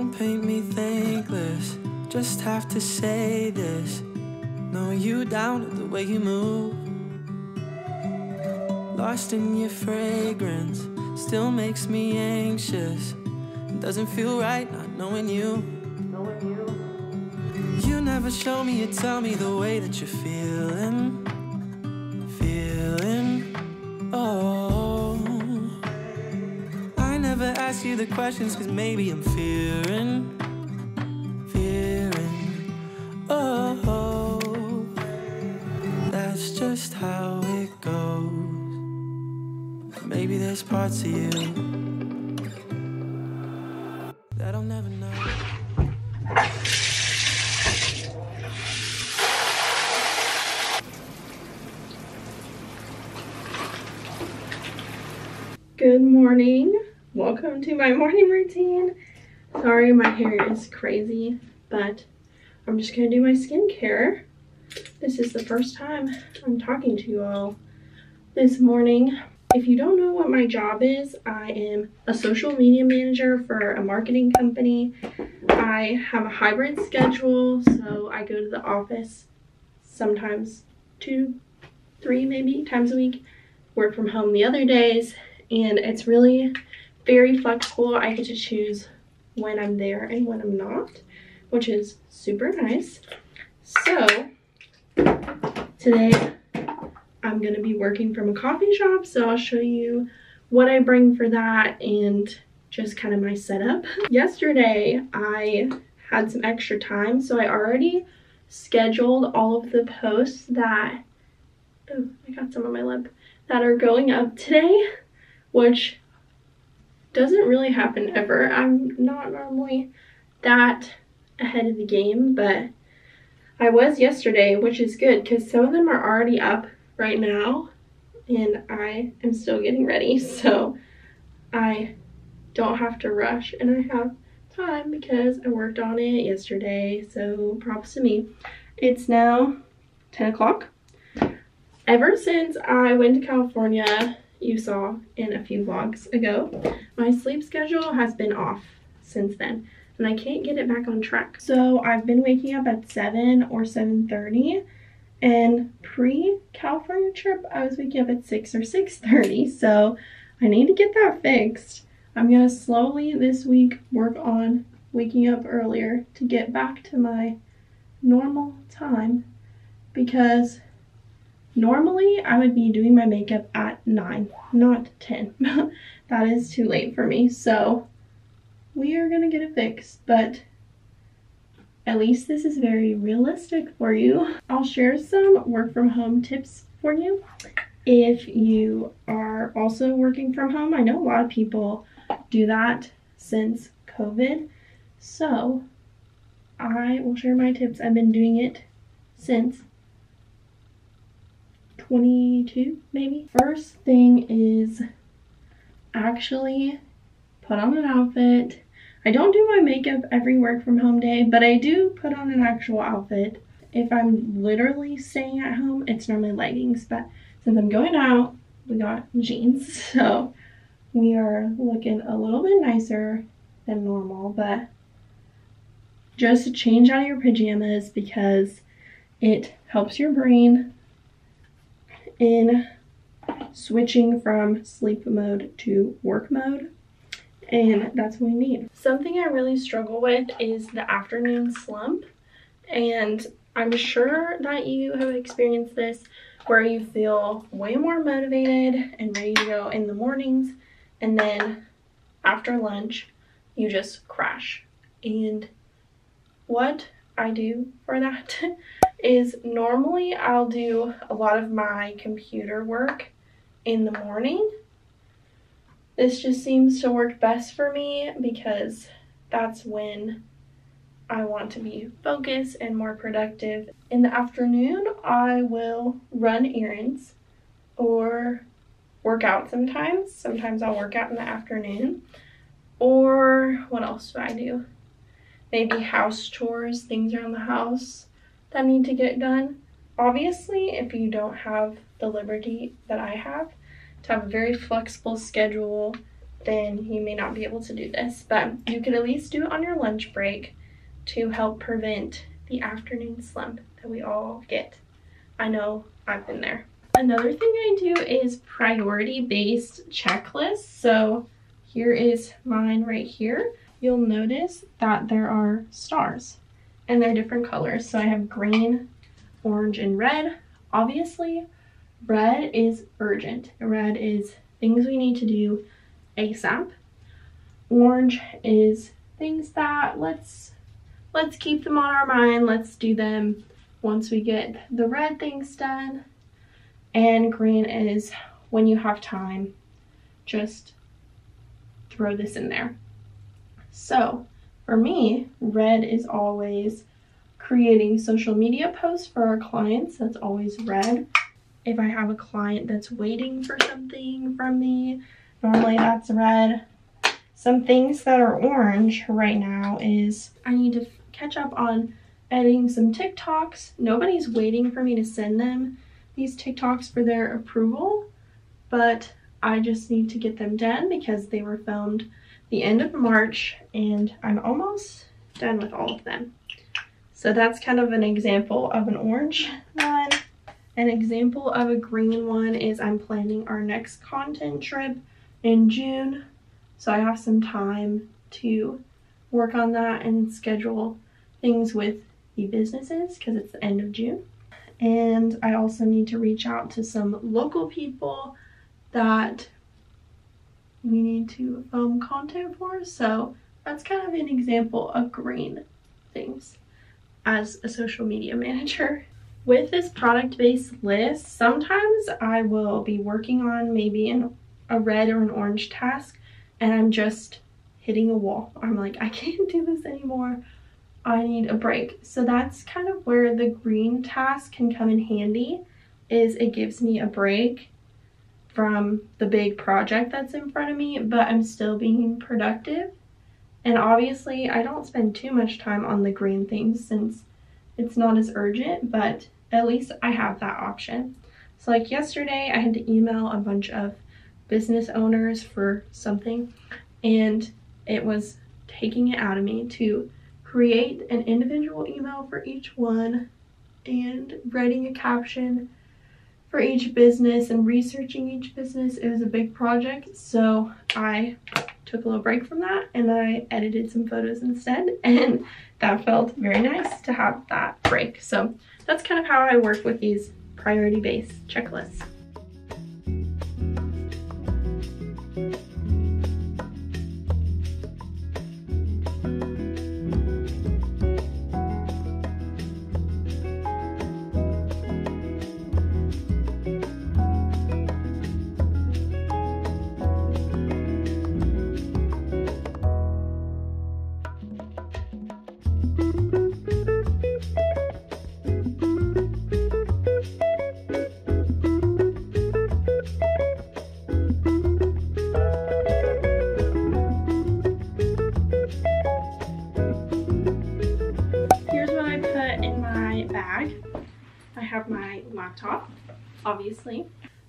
Don't paint me thankless, just have to say this. Know you down to the way you move. Lost in your fragrance, still makes me anxious. It doesn't feel right not knowing you. You never show me, you tell me the way that you're feeling. Oh, I never ask you the questions, cause maybe I'm fearing. Oh, that's just how it goes. Maybe there's parts of you that I'll never know. Good morning. Welcome to my morning routine. Sorry, my hair is crazy, but I'm just gonna do my skincare. This is the first time I'm talking to you all this morning. If you don't know what my job is, I am a social media manager for a marketing company. I have a hybrid schedule, so I go to the office sometimes 2, 3 maybe times a week, work from home the other days, and it's really very flexible. I get to choose when I'm there and when I'm not, which is super nice. So today I'm gonna be working from a coffee shop, so I'll show you what I bring for that and just kind of my setup. Yesterday I had some extra time, so I already scheduled all of the posts that, oh, I got some on my lip, that are going up today, which doesn't really happen ever. I'm not normally that ahead of the game, but I was yesterday, which is good because some of them are already up right now and I am still getting ready, so I don't have to rush and I have time because I worked on it yesterday, so props to me. It's now 10 o'clock. Ever since I went to California, you saw in a few vlogs ago, my sleep schedule has been off since then. And I can't get it back on track. So I've been waking up at 7 or 7:30, and pre-California trip I was waking up at 6 or 6:30, so I need to get that fixed. I'm gonna slowly this week work on waking up earlier to get back to my normal time, because normally I would be doing my makeup at 9, not 10. That is too late for me, so we are gonna get it fixed, but at least this is very realistic for you. I'll share some work from home tips for you if you are also working from home. I know a lot of people do that since COVID, so I will share my tips. I've been doing it since 22 maybe. First thing is actually put on an outfit. I don't do my makeup every work from home day, but I do put on an actual outfit. If I'm literally staying at home, it's normally leggings, but since I'm going out, we got jeans, so we are looking a little bit nicer than normal. But just change out of your pajamas because it helps your brain in switching from sleep mode to work mode. And that's what we need. Something I really struggle with is the afternoon slump. And I'm sure that you have experienced this, where you feel way more motivated and ready to go in the mornings, and then after lunch, you just crash. And what I do for that is normally I'll do a lot of my computer work in the morning. This just seems to work best for me because that's when I want to be focused and more productive. In the afternoon, I will run errands or work out sometimes. Sometimes I'll work out in the afternoon. Or what else do I do? Maybe house chores, things around the house that need to get done. Obviously, if you don't have the liberty that I have to have a very flexible schedule then you may not be able to do this, but you can at least do it on your lunch break to help prevent the afternoon slump that we all get. I know I've been there. Another thing I do is priority-based checklists. So here is mine right here. You'll notice that there are stars and they're different colors. So I have green, orange, and red. Obviously, red is urgent. Red is things we need to do ASAP. Orange is things that let's keep them on our mind. Let's do them once we get the red things done. And green is when you have time, just throw this in there. So for me, red is always creating social media posts for our clients. That's always red. If I have a client that's waiting for something from me, normally that's red. Some things that are orange right now is I need to catch up on editing some TikToks. Nobody's waiting for me to send them these TikToks for their approval, but I just need to get them done because they were filmed the end of March and I'm almost done with all of them. So that's kind of an example of an orange one. An example of a green one is I'm planning our next content trip in June. So I have some time to work on that and schedule things with the businesses because it's the end of June. And I also need to reach out to some local people that we need to film content for. So that's kind of an example of green things as a social media manager. With this product-based list, sometimes I will be working on maybe a red or an orange task and I'm just hitting a wall. I'm like, I can't do this anymore. I need a break. So that's kind of where the green task can come in handy, is it gives me a break from the big project that's in front of me, but I'm still being productive. And obviously I don't spend too much time on the green things since it's not as urgent, but at least I have that option. So like yesterday I had to email a bunch of business owners for something and it was taking it out of me to create an individual email for each one and writing a caption for each business and researching each business. It was a big project, so I took a little break from that and I edited some photos instead, and that felt very nice to have that break. So that's kind of how I work with these priority-based checklists. Laptop, obviously.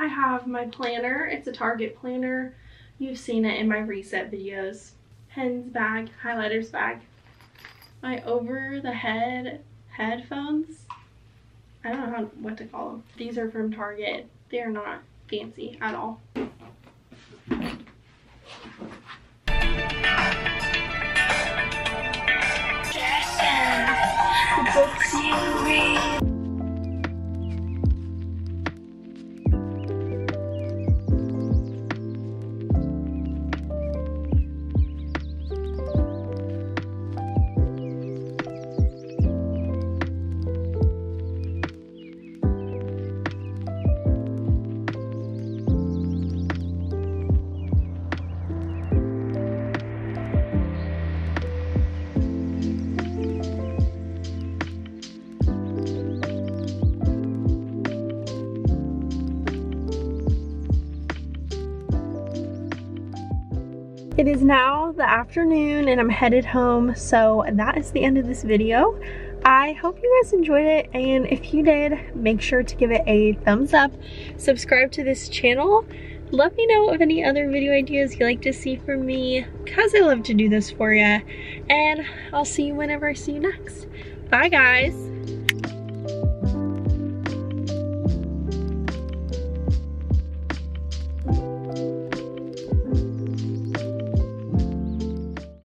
I have my planner. It's a Target planner. You've seen it in my reset videos. Pens bag, highlighters bag. My over-the-head headphones. I don't know what to call them. These are from Target. They are not fancy at all. It is now the afternoon and I'm headed home, so that is the end of this video. I hope you guys enjoyed it, and if you did, make sure to give it a thumbs up, subscribe to this channel, Let me know of any other video ideas you like to see from me, because I love to do this for ya. And I'll see you whenever I see you next. Bye guys.